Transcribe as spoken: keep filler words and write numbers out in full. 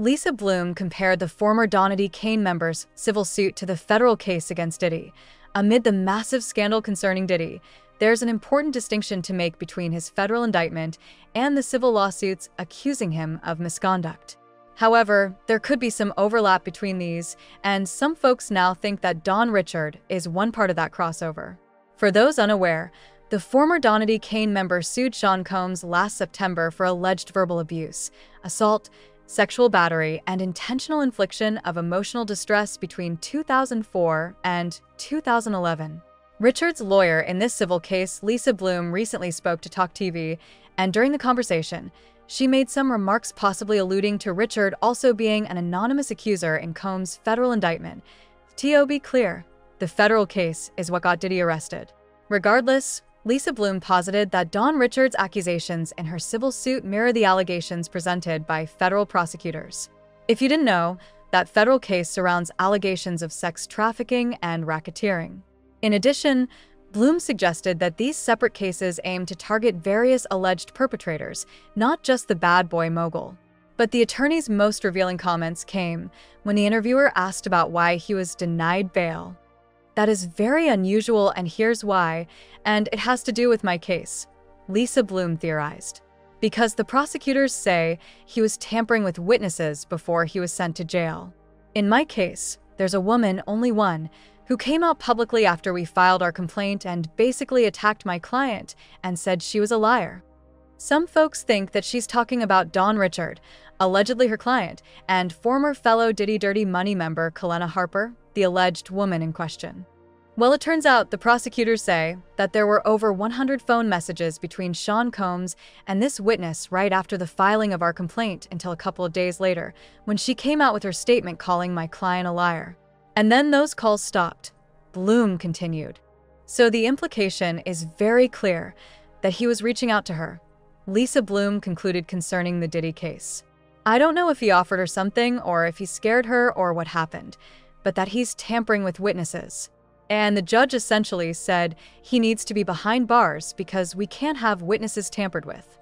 Lisa Bloom compared the former Danity Kane member's civil suit to the federal case against Diddy. Amid the massive scandal concerning Diddy, there's an important distinction to make between his federal indictment and the civil lawsuits accusing him of misconduct. However, there could be some overlap between these, and some folks now think that Dawn Richard is one part of that crossover. For those unaware, the former Danity Kane member sued Sean Combs last September for alleged verbal abuse, assault, sexual battery, and intentional infliction of emotional distress between two thousand four and two thousand eleven. Richard's lawyer in this civil case, Lisa Bloom, recently spoke to Talk T V, and during the conversation, she made some remarks possibly alluding to Richard also being an anonymous accuser in Combs' federal indictment. To be clear, the federal case is what got Diddy arrested. Regardless, Lisa Bloom posited that Dawn Richard's accusations in her civil suit mirror the allegations presented by federal prosecutors. If you didn't know, that federal case surrounds allegations of sex trafficking and racketeering. In addition, Bloom suggested that these separate cases aim to target various alleged perpetrators, not just the bad boy mogul. But the attorney's most revealing comments came when the interviewer asked about why he was denied bail. "That is very unusual, and here's why, and it has to do with my case," Lisa Bloom theorized. "Because the prosecutors say he was tampering with witnesses before he was sent to jail. In my case, there's a woman, only one, who came out publicly after we filed our complaint and basically attacked my client and said she was a liar." Some folks think that she's talking about Dawn Richard, allegedly her client, and former fellow Diddy Dirty Money member Kalena Harper, the alleged woman in question. Well, it turns out the prosecutors say that there were over one hundred phone messages between Sean Combs and this witness right after the filing of our complaint until a couple of days later, when she came out with her statement calling my client a liar. "And then those calls stopped," Bloom continued. "So the implication is very clear that he was reaching out to her," Lisa Bloom concluded concerning the Diddy case. "I don't know if he offered her something or if he scared her or what happened, but that he's tampering with witnesses." And the judge essentially said he needs to be behind bars because we can't have witnesses tampered with.